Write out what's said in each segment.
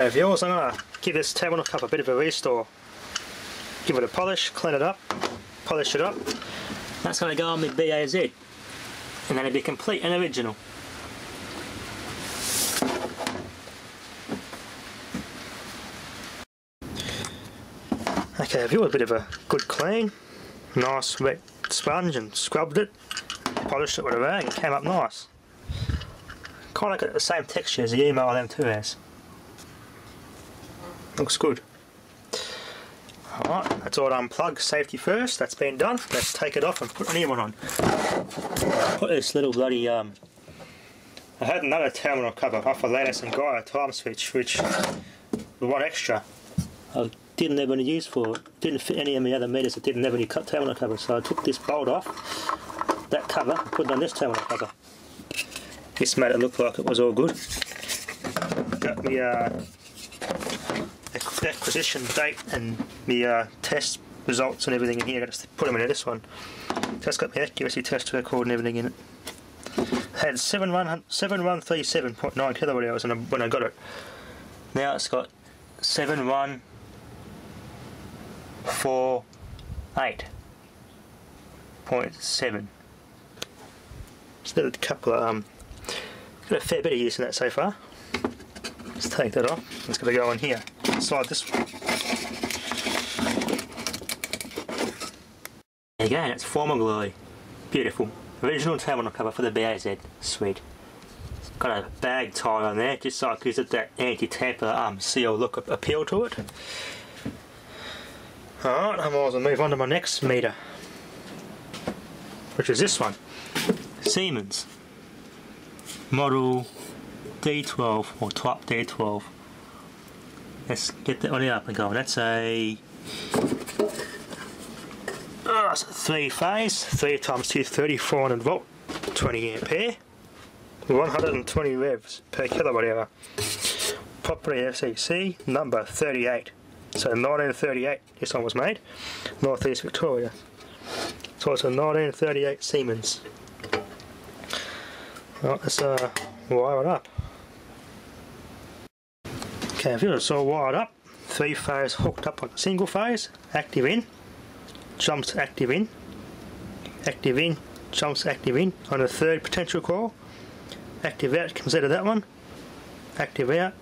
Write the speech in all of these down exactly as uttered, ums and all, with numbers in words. Viewers, I'm going to give this table and cup a bit of a restore. Give it a polish, clean it up, polish it up. That's going to go on with B A Z, and then it'll be complete and original. Okay, I've given it a bit of a good clean, nice wet sponge and scrubbed it, polished it with a rag and came up nice. Kind of got the same texture as the email them two has. Looks good. Alright, that's all unplugged, safety first, that's been done. Let's take it off and put a new one on. Put this little bloody, um, I had another terminal cover off a Landis and Gyr time switch, which the one extra I didn't have any use for. It didn't fit any of my other meters, it didn't have any cut terminal cover, so I took this bolt off, that cover, and put it on this terminal cover. This made it look like it was all good. Got me, uh, acquisition date and the uh, test results and everything in here. I just put them into this one. That's got the accuracy test record and everything in it. Had seven one three seven point nine kilowatt hours when I got it. Now it's got seven one four eight point seven. Just a couple of um, got a fair bit of use in that so far. Let's take that off. It's going to go in here. Slide this one. Again, it's formal glory. Beautiful. Original terminal cover for the B A Z. Sweet. It's got a bag tie on there, just so it gives it that anti-tamper um, seal look appeal to it. Alright, I'm going to move on to my next meter, which is this one. Siemens. Model D twelve or Type D twelve. Let's get that one up and going. That's a, oh, that's a three phase, three times two thirty, four hundred volt, twenty ampere, one hundred twenty revs per kilowatt hour. Property F C C number thirty-eight. So nineteen thirty-eight this one was made, North East Victoria. So it's a nineteen thirty-eight Siemens. Alright, let's uh, wire it up. Okay, I've it's all wired up, three phase hooked up like a single phase, active in, jumps active in, active in, jumps active in on a third potential coil, active out comes out of that one, active out,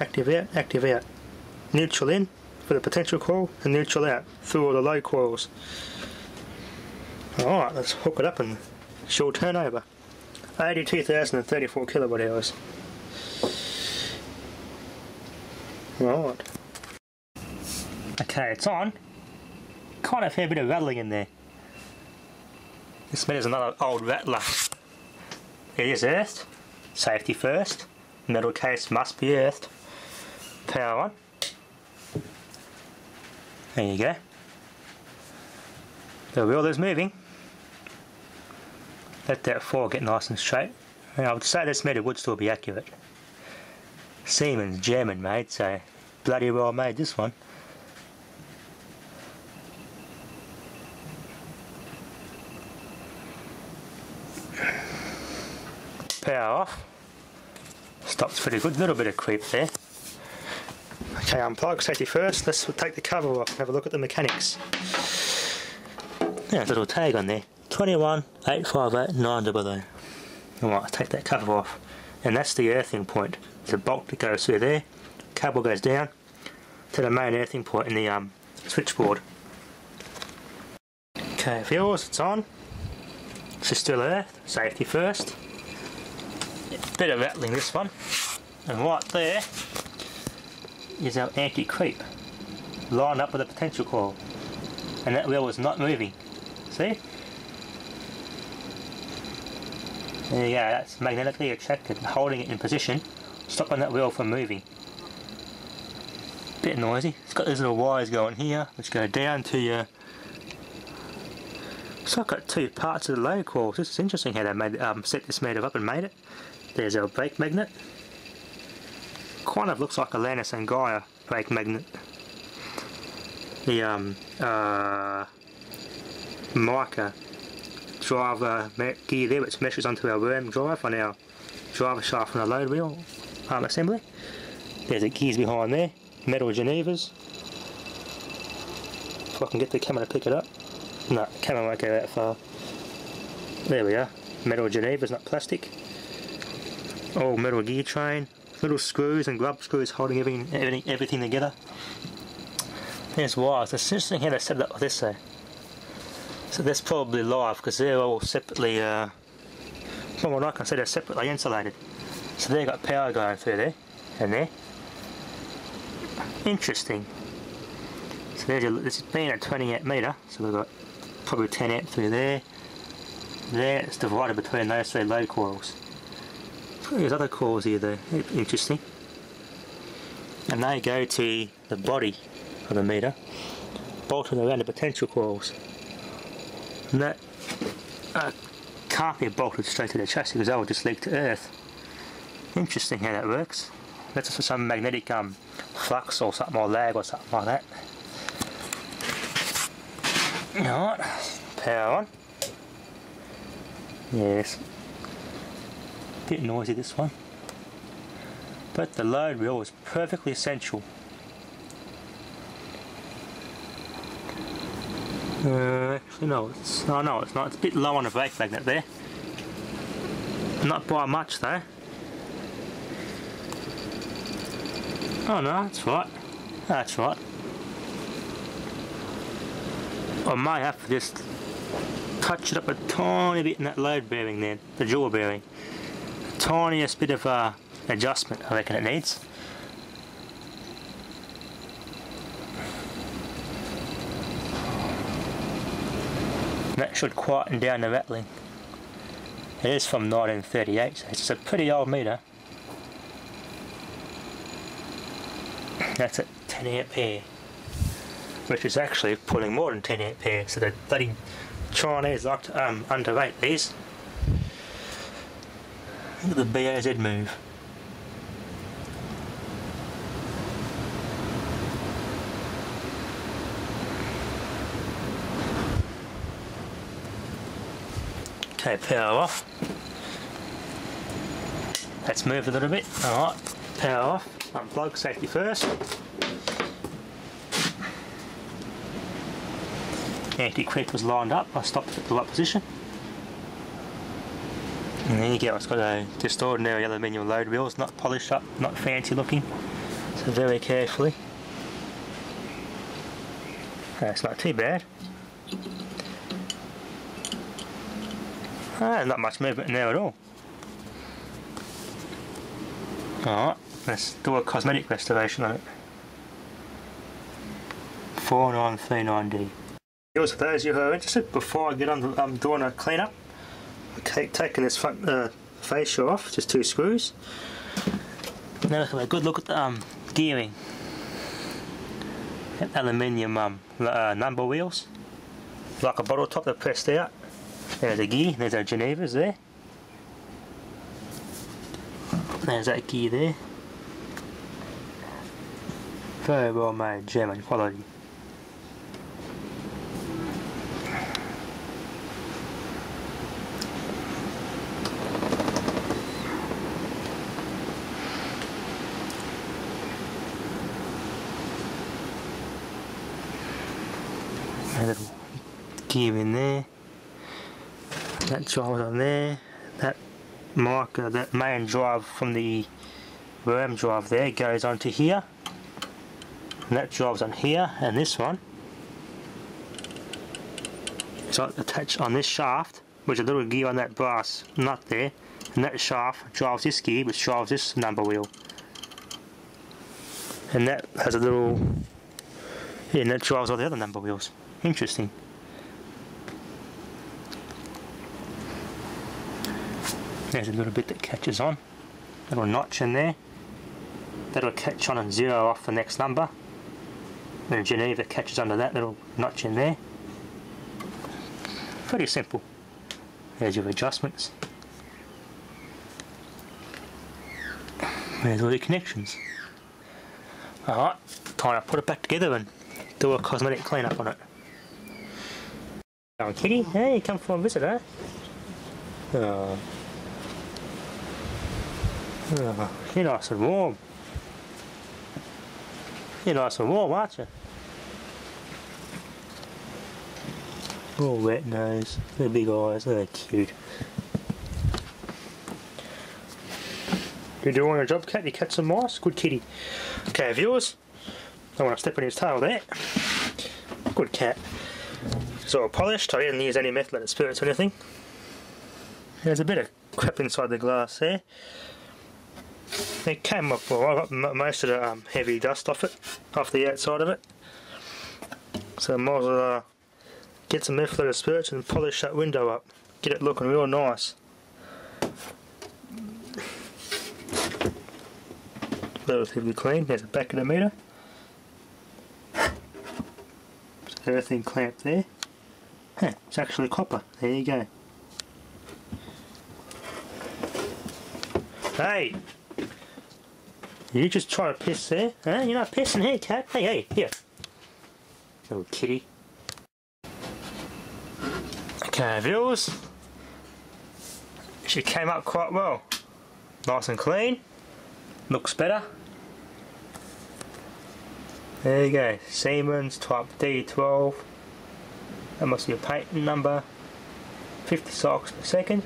active out, active out, neutral in for the potential coil and neutral out through all the low coils. Alright, let's hook it up and she'll turn over. eighty-two thousand thirty-four kilowatt hours. Right. Okay, it's on. Kind of a fair bit of rattling in there. This meter's another old rattler. It is earthed. Safety first. Metal case must be earthed. Power on. There you go. The wheel is moving. Let that foil get nice and straight. And I would say this meter would still be accurate. Siemens, German made, so bloody well made this one. Power off. Stops pretty good, little bit of creep there. Okay, unplug, safety first. Let's take the cover off and have a look at the mechanics. Yeah, a little tag on there. twenty-one eight five eight nine zero zero. Alright, take that cover off. And that's the earthing point. The bolt that goes through there, cable goes down to the main earthing point in the um, switchboard. Okay, viewers, it's on. This is still earth, safety first. Bit of rattling this one. And right there is our anti-creep, lined up with a potential coil. And that wheel is not moving. See? There you go, that's magnetically attracted, holding it in position. Stopping that wheel from moving. Bit noisy. It's got these little wires going here, which go down to your. So I've got two parts of the low coil. This is interesting how they made um, set this meter up and made it. There's our brake magnet. Kind of looks like a Landis and Gyr brake magnet. The um uh mica driver gear there, which meshes onto our worm drive on our driver shaft on a load wheel. Um, assembly, There's the keys behind there, metal Genevas. If I can get the camera to pick it up. No, camera won't go that far. There we are, metal Genevas, not plastic. Oh, metal gear train, little screws and grub screws holding everything, everything, everything together. There's wires. It's interesting how they set it up like this though. So that's probably live because they're all separately, uh, from what I can see, they're separately insulated. So they've got power going through there and there. Interesting. So there's your, this has been a twenty amp meter, so we've got probably ten amp through there. There, it's divided between those three load coils. There's other coils here though, interesting. And they go to the body of the meter, bolted around the potential coils. And that uh, can't be bolted straight to the chassis because that will just leak to earth. Interesting how that works. That's for some magnetic um, flux or something, or lag or something like that. Alright, power on. Yes. Bit noisy this one, but the load reel is perfectly essential. Uh, actually, no, it's no, no, it's not. It's a bit low on the brake magnet there. Not by much though. Oh no, that's right. That's right. I may have to just touch it up a tiny bit in that load bearing there, the jaw bearing. Tiniest bit of uh, adjustment I reckon it needs. That should quieten down the rattling. It is from nineteen thirty-eight, so it's a pretty old meter. That's at ten amp here, which is actually pulling more than ten amp here, so the bloody Chinese like to um, underrate these. Look at the B A Z move. Okay, power off. Let's move a little bit. Alright, power off. Unplug safety first. Anti-creep was lined up. I stopped at the right position. And there you go, it's got a just ordinary aluminium load wheel, it's not polished up, not fancy looking, so very carefully. That's not too bad. Ah, not much movement in there at all. Alright, let's do a cosmetic restoration on it. four nine three nine D. For those of you who are interested, before I get on to um, doing a clean-up, Take, taking this front uh, fascia off, just two screws. Now look at a good look at the um, gearing. And aluminium um, uh, number wheels, like a bottle top, they're pressed out. There's a gear, there's our Genevas there. There's that gear there. Very well made, German quality. Gear in there, that drive on there, that marker, that main drive from the worm drive there goes onto here, and that drives on here, and this one, so attached on this shaft, which is a little gear on that brass nut there, and that shaft drives this gear, which drives this number wheel, and that has a little, yeah, and that drives all the other number wheels. Interesting. There's a little bit that catches on, little notch in there. That'll catch on and zero off the next number. Then Geneva catches under that little notch in there. Pretty simple. There's your adjustments. There's all your connections. Alright, time to put it back together and do a cosmetic cleanup on it. Oh, Kitty, hey, you come for a visit, eh? Oh. Oh, you're nice and warm. You like some more, aren't you? All wet nose, the big eyes, they're cute. You're doing your job, cat. You catch some mice, good kitty. Okay, viewers, I want to step on his tail there. Good cat. It's all polished. I didn't use any metal spirits or anything. There's a bit of crap inside the glass there. It came up well. I got most of the um, heavy dust off it, off the outside of it. So I might as well get some metal spirits and polish that window up. Get it looking real nice. Relatively clean. There's the back of the meter. Earthing clamp there. Huh, it's actually copper. There you go. Hey! You just try to piss there? Huh? You're not pissing here, cat. Hey, hey, here. Little kitty. Okay, viewers. She came up quite well. Nice and clean. Looks better. There you go, Siemens Type D twelve. That must be a patent number. fifty cycles per second.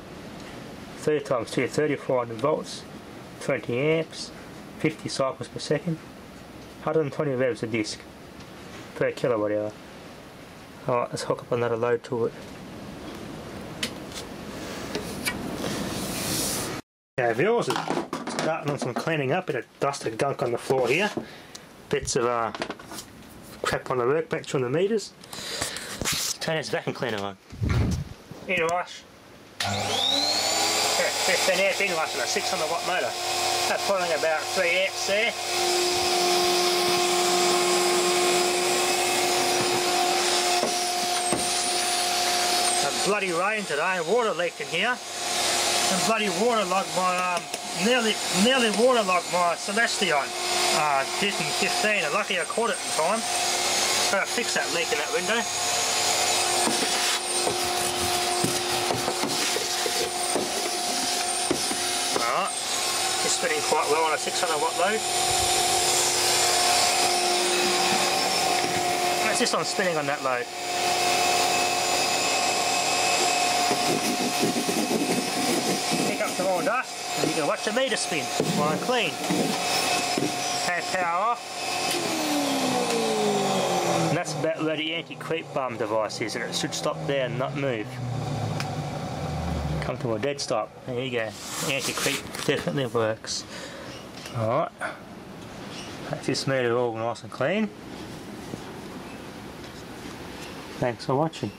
thirty times two, thirty-four hundred volts. twenty amps. fifty cycles per second. one hundred twenty revs a disc per kilowatt hour. Alright, let's hook up another load to it. Okay, viewers, starting on some cleaning up. Bit of dust and gunk on the floor here. Bits of uh, crap on the workbench on the meters. Turn this vacuum cleaner on. In rush. fifteen amp in rush and a six hundred watt motor. That's pulling about three amps there. A bloody rain today, water leaked in here. And bloody water logged my um, nearly nearly water logged my Celestion. Uh, fifteen, I'm lucky I caught it in time. Gotta fix that leak in that window. Alright, it's spinning quite well on a six hundred watt load. That's just on spinning on that load. Pick up some more dust and you can watch the meter spin while I'm clean. Power off, and that's about where the anti-creep bomb device is, and it should stop there and not move. Come to a dead stop. There you go. Anti-creep definitely works. Alright, that's just made it all nice and clean. Thanks for watching.